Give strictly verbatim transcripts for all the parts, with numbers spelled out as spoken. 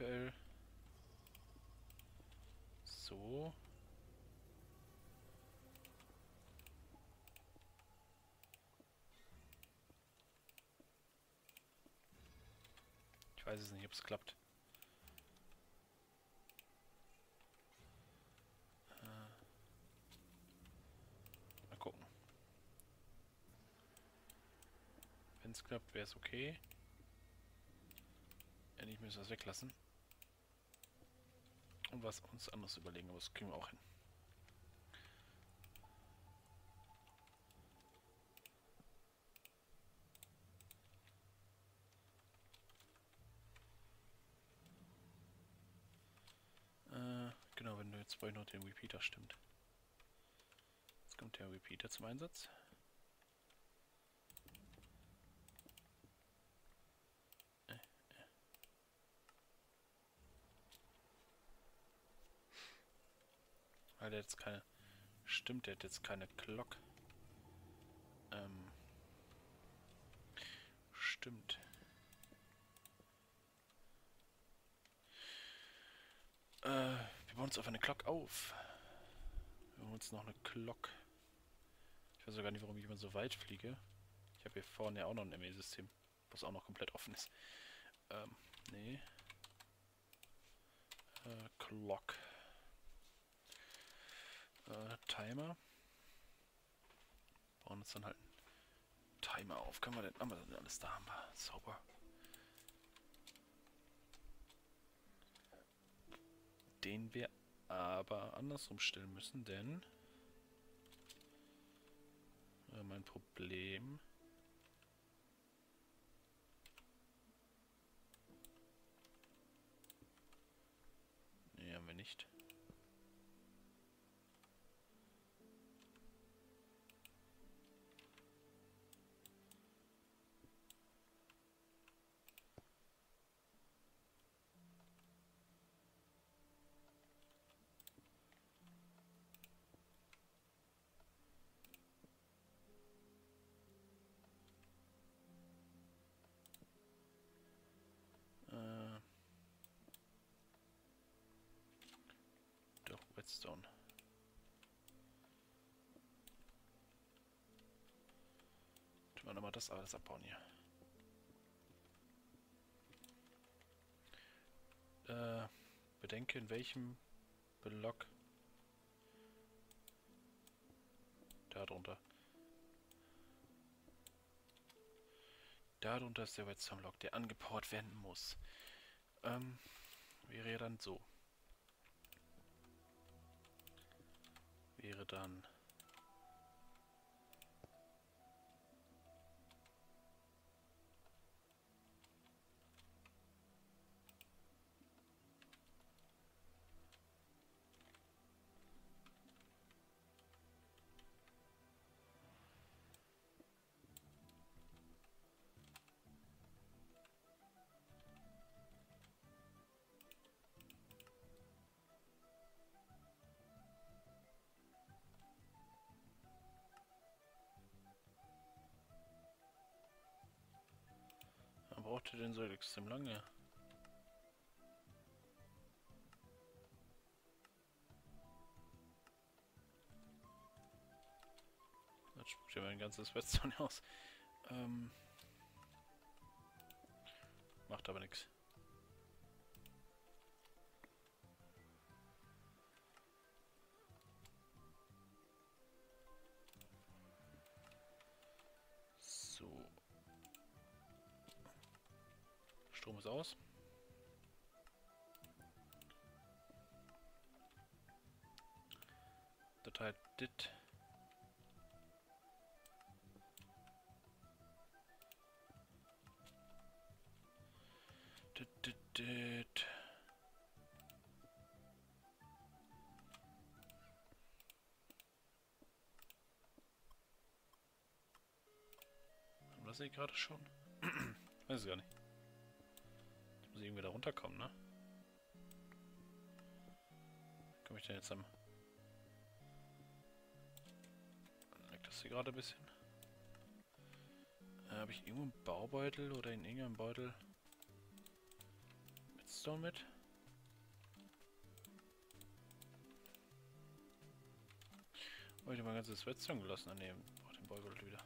eventuell. So. Ich weiß es nicht, ob es klappt. Mal gucken. Wenn es klappt, wäre es okay. Ja, ich müsste das weglassen. Und was uns anderes überlegen, aber das kriegen wir auch hin. Äh, genau, wenn du jetzt vorhin noch den Repeater stimmt. Jetzt kommt der Repeater zum Einsatz. Der jetzt keine. Stimmt, der hat jetzt keine Glock. Ähm. Stimmt. Äh, wir bauen uns auf eine Glock auf. Wir bauen uns noch eine Glock. Ich weiß sogar nicht, warum ich immer so weit fliege. Ich habe hier vorne ja auch noch ein M E-System, was auch noch komplett offen ist. Ähm, nee. Äh, Glock. Uh, Timer. Bauen uns dann halt einen Timer auf. Können wir denn... Ah, dann alles da haben wir. Sauber. Den wir aber andersrum stellen müssen, denn... Äh, mein Problem... Nee, haben wir nicht. Redstone. Tun wir nochmal das alles abbauen hier. Äh, bedenke in welchem Block. Da drunter. Da drunter ist der Redstone-Block, der angepowert werden muss. Ähm, wäre ja dann so. Wäre dann braucht ihr denn so extrem lange? Das spuckt ja mein ganzes Redstone aus. Ähm, macht aber nichts. Strom ist aus. Datei dit. Dit, dit, dit. Was sehe ich gerade schon? Weiß es gar nicht. Muss irgendwie da runterkommen, ne? Komme ich denn jetzt am... Leckt das hier gerade ein bisschen? Äh, habe ich irgendwo einen Baubeutel oder in irgendeinem Beutel? Mit Redstone mit. Oh, ich habe mein ganzes Redstone gelassen an dem. Oh, den Beutel wieder.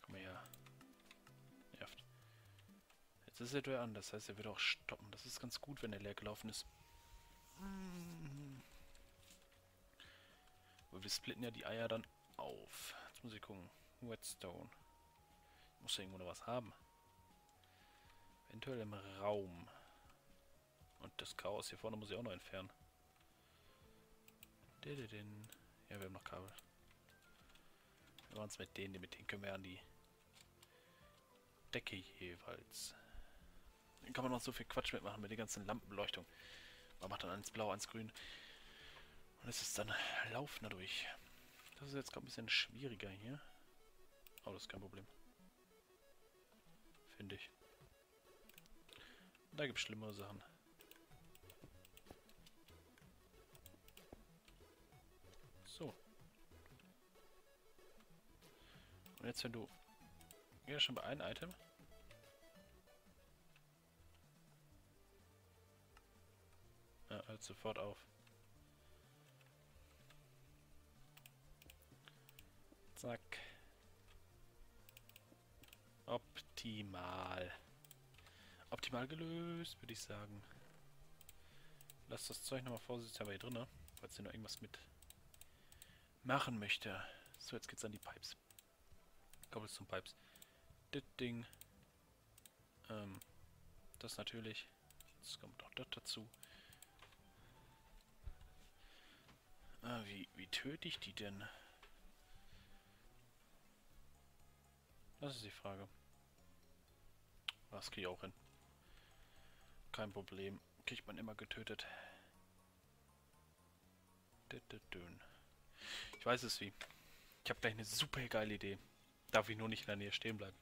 Komm mal her. Nervt. Jetzt ist er wieder an, das heißt, er wird auch stoppen. Das ist ganz gut, wenn er leer gelaufen ist. Aber wir splitten ja die Eier dann auf. Jetzt muss ich gucken. Redstone. Ich muss ja irgendwo noch was haben. Eventuell im Raum. Und das Chaos hier vorne muss ich auch noch entfernen. Ja, wir haben noch Kabel. Wir machen es mit denen, mit denen können wir an die Decke jeweils. Dann kann man noch so viel Quatsch mitmachen mit der ganzen Lampenbeleuchtung. Man macht dann eins blau, eins grün. Und es ist dann laufen dadurch. Das ist jetzt gerade ein bisschen schwieriger hier. Aber das ist kein Problem. Finde ich. Da gibt es schlimmere Sachen. So. Und jetzt, wenn du... Ja, schon bei einem Item. Ja, hört sofort auf. Zack. Optimal. Optimal gelöst, würde ich sagen. Lass das Zeug nochmal vorsichtig dabei drin, ne? Falls ihr noch irgendwas mit machen möchte. So, jetzt geht's an die Pipes. Koppel zum Pipes. Das Ding. Ähm, das natürlich. Jetzt kommt auch das dazu. Ah, wie, wie töte ich die denn? Das ist die Frage. Das kriege ich auch hin. Kein Problem. Kriegt man immer getötet. Ich weiß es wie. Ich habe gleich eine super geile Idee. Darf ich nur nicht in der Nähe stehen bleiben.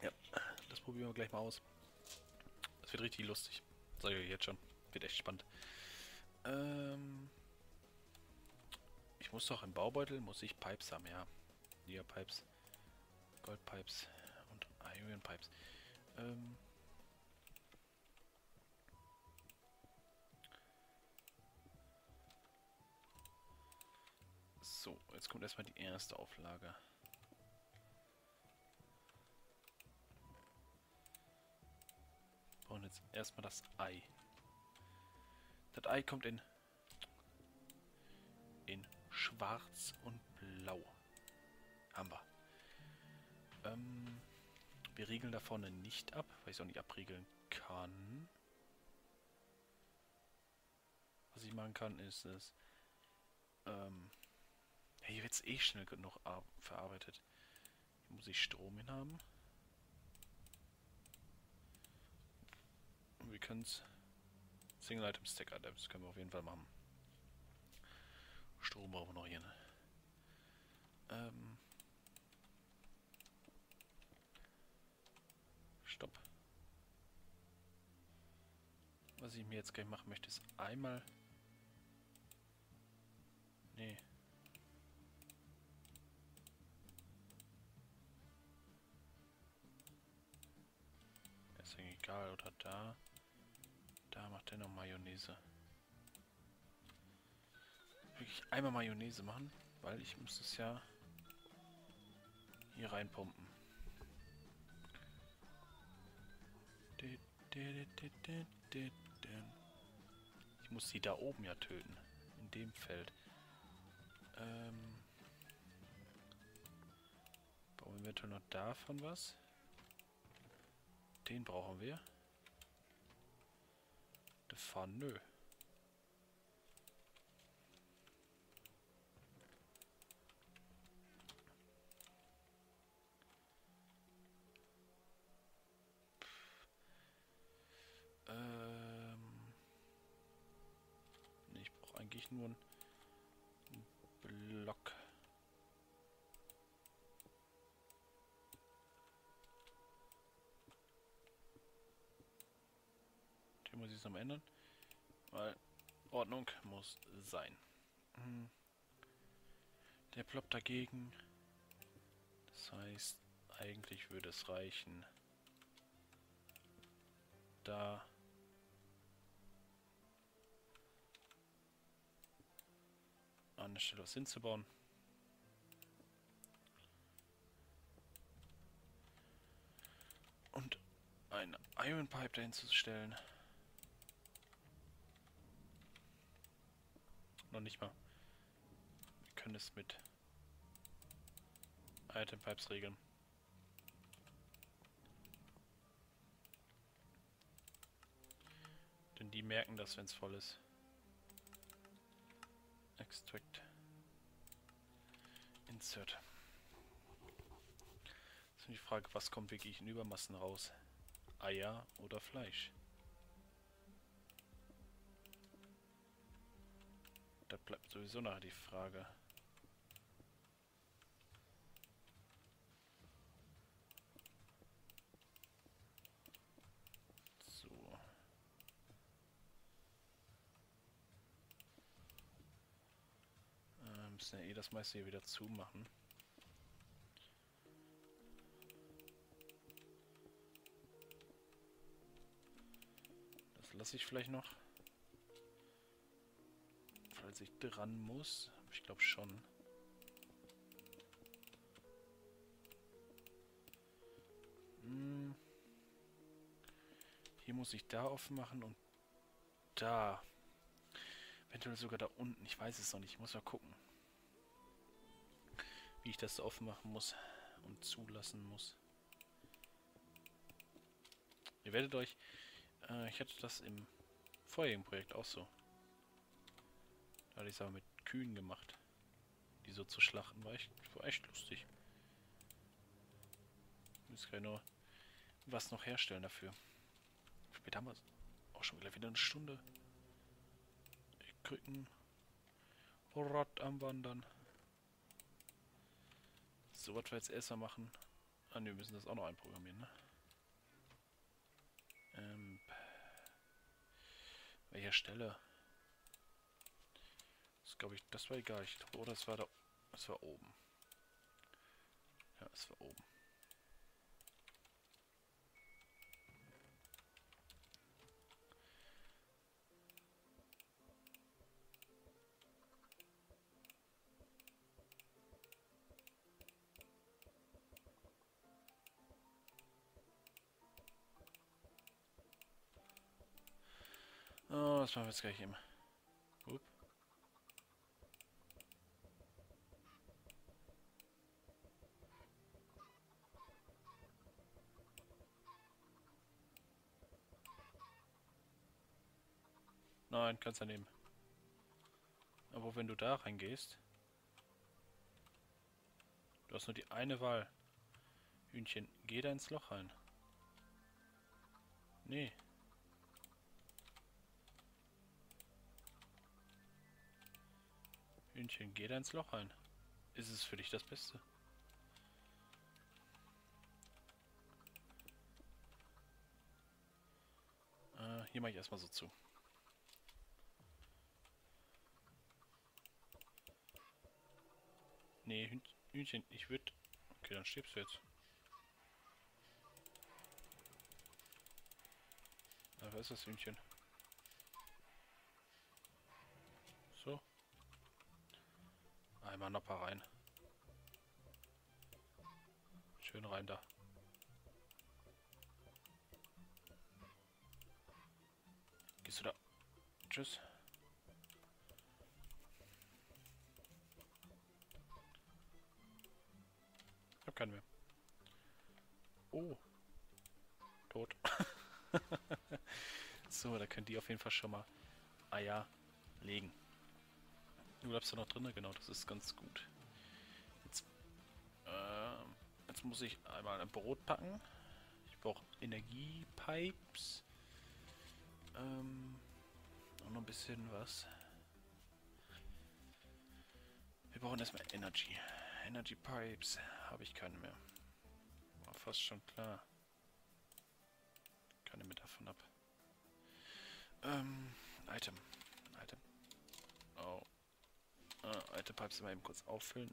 Ja, das probieren wir gleich mal aus. Das wird richtig lustig. Sag ich euch jetzt schon. Wird echt spannend. Ähm... Ich muss doch im Baubeutel, muss ich Pipes haben, ja. Niapipes, Goldpipes und Ironpipes. Ähm so, jetzt kommt erstmal die erste Auflage. Wir brauchen jetzt erstmal das Ei. Das Ei kommt in... in Schwarz und Blau. Haben wir. Ähm, wir regeln da vorne nicht ab, weil ich es auch nicht abriegeln kann. Was ich machen kann, ist es... Ähm, ja, hier wird es eh schnell genug verarbeitet. Hier muss ich Strom hin haben. Und wir können es... Single Item Stack Adapter, das können wir auf jeden Fall machen. Strom brauchen wir noch hier, ne? Ähm... Stopp. Was ich mir jetzt gleich machen möchte, ist einmal... Nee. Ist eigentlich egal, oder da. Da macht er noch Mayonnaise. Wirklich einmal Mayonnaise machen, weil ich muss es ja hier reinpumpen. Ich muss sie da oben ja töten. In dem Feld. Ähm. Brauchen wir eventuell noch davon was? Den brauchen wir. Der Pfanne, nö. Nur ein Block. Den muss ich jetzt noch mal ändern, weil Ordnung muss sein. Der ploppt dagegen. Das heißt, eigentlich würde es reichen. Da. An der Stelle was hinzubauen. Und ein Ironpipe dahin zu stellen. Noch nicht mal. Wir können es mit Item Pipes regeln. Denn die merken das, wenn es voll ist. Extract. Insert. Jetzt ist die Frage, was kommt wirklich in Übermassen raus? Eier oder Fleisch? Da bleibt sowieso nachher die Frage. So. Ähm, müssen ja eh das meiste hier wieder zumachen. Das lasse ich vielleicht noch. Falls ich dran muss. Ich glaube schon. Hm. Hier muss ich da offen machen und da. Eventuell sogar da unten. Ich weiß es noch nicht. Ich muss mal gucken, wie ich das offen machen muss und zulassen muss. Ihr werdet euch... Äh, ich hatte das im vorherigen Projekt auch so. Da hatte ich es aber mit Kühen gemacht. Die so zu schlachten, war echt, war echt lustig. Ich muss gleich nur was noch herstellen dafür. Wie spät haben wir es? Auch schon gleich wieder eine Stunde. Krücken. Rott am Wandern. So, was wir jetzt erstmal machen. Ah ne, wir müssen das auch noch einprogrammieren, ne? Ähm. Welcher Stelle? Glaube ich, das war egal. Ich glaube, oder es war da. Es war oben. Ja, es war oben. Oh, das machen wir jetzt gleich eben. Gut. Nein, kannst du daneben. Aber wenn du da reingehst, du hast nur die eine Wahl. Hühnchen, geh da ins Loch rein. Nee. Hühnchen, geh da ins Loch rein. Ist es für dich das Beste? Äh, hier mache ich erstmal so zu. Nee, Hühnchen, ich würde... Okay, dann stirbst du jetzt. Na, was ist das Hühnchen? So. Einmal noch ein paar rein. Schön rein da. Gehst du da? Tschüss. Kann mehr. Oh. Tot. So, da könnt ihr auf jeden Fall schon mal Eier legen. Du bleibst da noch drin, genau, das ist ganz gut. Jetzt, äh, jetzt muss ich einmal ein Brot packen. Ich brauche Energy Pipes. Ähm, und noch ein bisschen was. Wir brauchen erstmal Energy. Energy Pipes habe ich keine mehr. War fast schon klar. Keine mehr davon ab. Ähm, Item. Item. Oh. Äh, Item Pipes mal eben kurz auffüllen.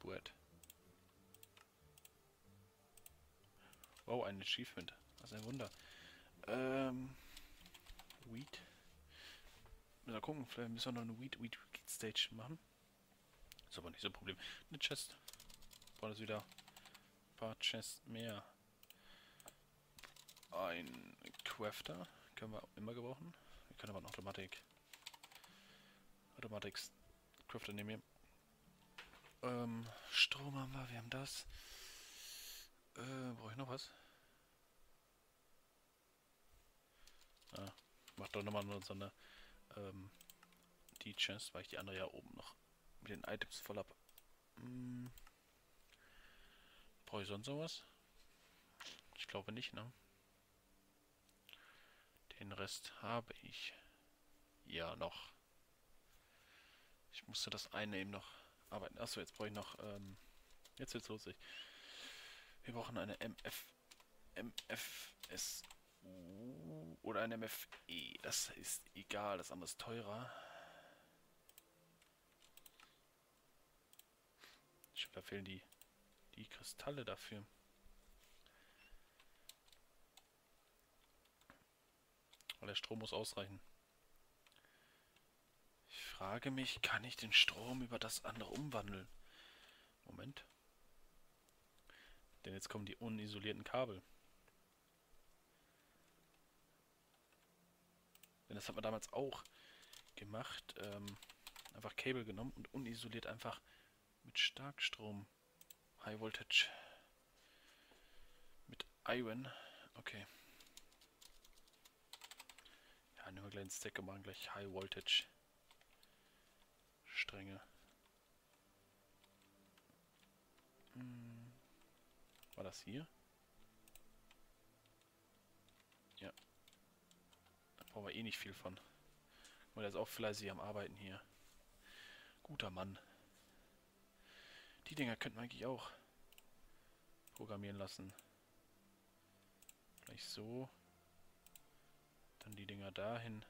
Board. Wow, ein Achievement. Was ein Wunder. Ähm. Wheat. Mal gucken, vielleicht müssen wir noch eine Wheat Wheat Wheat Station machen. Ist aber nicht so ein Problem. Eine Chest. Braucht es wieder ein paar Chests mehr. Ein Crafter. Können wir immer gebrauchen. Wir können aber eine Automatik. Automatik Crafter nehmen wir. Ähm, Strom haben wir, wir haben das. Äh, brauche ich noch was? Ah, mach doch nochmal so eine, ähm, die Chest, weil ich die andere ja oben noch mit den Items voll habe. Hm. Brauche ich sonst sowas? Ich glaube nicht, ne? Den Rest habe ich ja noch. Ich musste das eine eben noch arbeiten. Achso, jetzt brauche ich noch, ähm, jetzt wird's lustig. Wir brauchen eine M F, M F S oder eine M F E. Das ist egal, das andere ist teurer. Ich glaube, da fehlen die, die Kristalle dafür. Aber der Strom muss ausreichen. Ich frage mich, kann ich den Strom über das andere umwandeln? Moment. Denn jetzt kommen die unisolierten Kabel. Denn das hat man damals auch gemacht. Ähm, einfach Kabel genommen und unisoliert einfach mit Starkstrom. High-Voltage. Mit Iron. Okay. Ja, nehmen wir gleich einen Stack und machen gleich High-Voltage. Stränge. Hm. War das hier? Ja. Da brauchen wir eh nicht viel von. Weil der ist auch fleißig am Arbeiten hier. Guter Mann. Die Dinger könnten wir eigentlich auch programmieren lassen. Vielleicht so. Dann die Dinger dahin.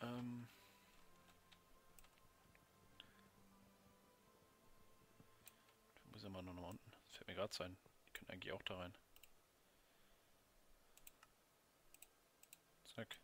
Ähm... Muss immer nur nach unten. Das fällt mir gerade sein. Die können eigentlich auch da rein. Zack.